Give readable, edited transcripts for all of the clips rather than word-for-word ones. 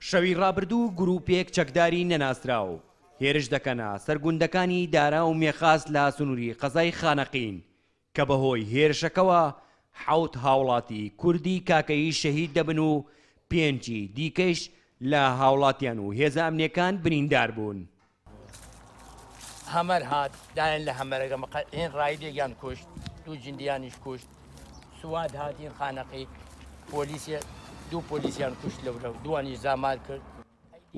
شەوی ڕابردوو گروپێک چەکداری نەناسراو هێرش دەکەنە سەرگوندەکانی دارا و مێخاس لە سنووری قەزای خانەقین کە بەهۆی هێرشەکەوە 7 هاوڵاتی کوردی کاکەیی شەهید دەبن و 5 دیکەش لە هاوڵاتیان و هێزە ئەمنیەکان بریندار بوون. هەمەر هات دایان لە هەمەرەکە هێن ڕایدێکیان کوشت، 2 جندیانیش کوشت. سواد هاتین خانەقی پۆلیسیە 2 پۆلیسیان کوشت لەورە و دوانی زامار کرد.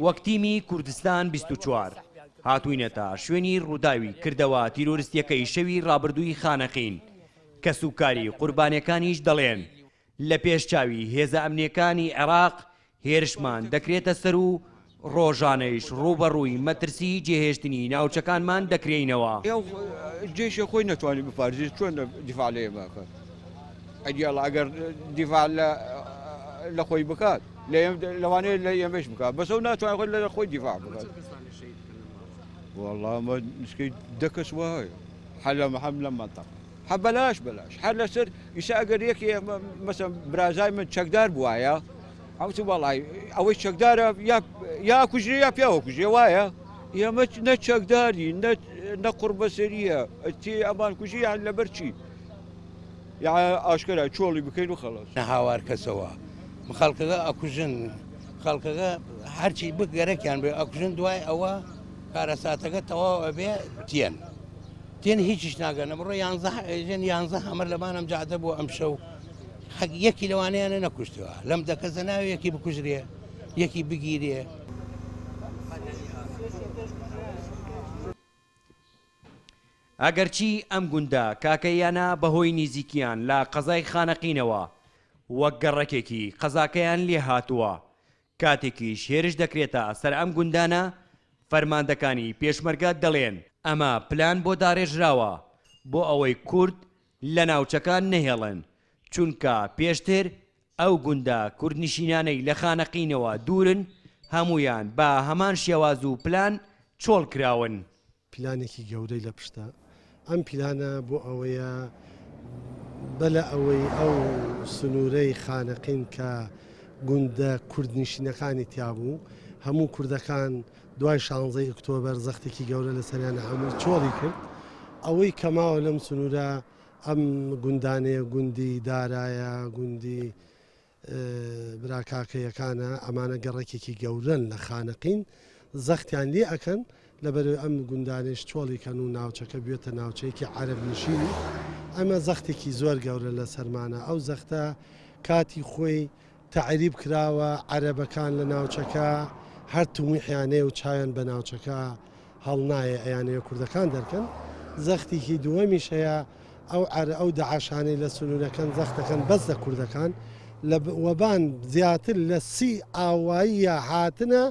وەک تیمی کوردستان 24 هاتووینەتە شوێنی ڕووداوی کردەوە تیرۆریستیەکەی شەوی ڕابردووی خانەقین کە سوکاری قوربانیەکانیش دەڵێن لە پێشچاوی هێزە ئەمنیەکانی عێراق هێرشمان دەکرێتە سەر و ڕۆژانەیش ڕووبەڕووی مەترسی جێهێشتنی ناوچەکانمان دەکرێینەوە. جێشی خۆی نەتوانی بپارێزێت چۆن دیفاع لێ بکات؟ ئەگەڵ ئەگەر دیفاع لە خۆی بکات لەوانەیە لە ئێمەش بکات، بەسەو ناتوانێت خۆی لە خۆی دیفاع بکات. وەڵڵا مە نسکەی دەکەس وایە حەلەم هەم لەم مەنتەقە هە بەلاش بەلاش هەر لەسەر ئیسا ئەگەر یەکی مەسەڵەن برازای من چەکدار بوایە ئەوت وەڵای ئەوەی چەکدارە یا کوژرێ یا پیاوە کوژێ وایە ئێمە نە چەکداری نە قوربەسەریە تێ ئەمان کوژی یان لەبەر چی؟ یا ئاشکرا چۆڵی بکەین و خەڵەس نەهاوار کەسەوە خەڵکەکە ئەکوژن خەڵکەکە هەرچی بک گەرەکیان بێ ئەکوژن دوای ئەوە کارەساتەکە تەواو ئەبێ تێن تێن هیچیش ناگەنە بڕۆ 11 هەمەر لەمانم جادە بۆ ئەمشەو یەکی لەوانەیانە نەکوشتەوە لەم دەکەزە ناوی یەکی بکوژرێ یەکی بگیرێ. ئەگەرچی ئەم گوندە کاکەیانە بەهۆی نزیکیان لە قەزای خانەقینەوە وەک گەڕەکێکی قەزاکەیان لێ هاتووە کاتێکیش هێرش دەکرێتە سەر ئەم گوندانە فەرماندەکانی پێشمەرگە دەڵێن ئەمە پلان بۆ داڕێژراوە بۆ ئەوەی کورد لە ناوچەکان نەهێڵن چونکە پێشتر ئەو گوندە کوردنشینانەی لە خانەقینەوە دوورن هەمویان بە هەمان شێواز و پلان چۆڵ کراون. پلانێکی گەورەی لە پشتە ئەم پلانە بۆ ئەوەیە بەلە ئەوەی ئەو سنوورەی خانەقین کە گوندە کوردنشینەکانی تیابوو هەموو کوردەکان دوای 16 ئۆکتۆبر زەختێکی گەورە لەسەریانە هەموو چۆڵی کرد ئەوەی کەماوە لەم سنوورە ئەم گوندانەیە گوندی دارایە گوندی براکاکەیەکانە ئەمانە گەڕێکێکی گەورەن لە خانەقین زەختیان لێ ئەکەن لەبەرەوەی ئەم گوندانێش چۆڵیکەن و ناوچەکە بێتە ناوچەیەکی عەرەب نشینی ئەمە زەختێکی زۆر گەورە لە سەرمانە ئەو زەختە کاتی خۆی تعریب کراوە عەرەبەکان لە ناوچەکە هەر تومیحیانەیە و چایان بە ناوچەکە هەڵنایە ئەیانەیە کوردەکان دەکەن زەختێکی دووەمیش هەیە ئەو داعاشانەی لە سنوورەکەن زەختەکەن بەزە کوردەکان وەبان زیاتر لە 30 ئاواییە هاتنە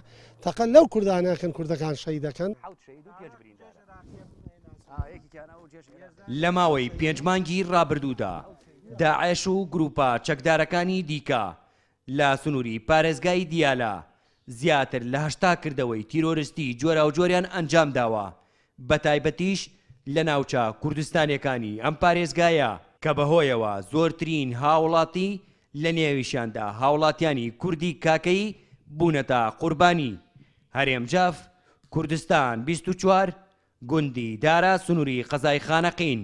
تەقەن لەو کوردانەکەن کوردەکان شەیدەکەن. لە ماوەی 5 مانگی ڕابردوودا داعش و گروپە چەکدارەکانی دیکە لە سنووری پارێزگای دیالە زیاتر لە 80 کردەوەی تیرۆریستی جۆرا و جۆریان ئەنجام داوە بە تایبەتیش لە ناوچە کوردستانیەکانی ئەم پارێزگایە کە بەهۆیەوە زۆرترین هاوڵاتی لە نێویشاندا هاوڵاتیانی کوردی کاکەی بوونەتە قوربانی. هەرێم جاف، کوردستان 24، گوندی دارا سنووری قەزای خانەقین.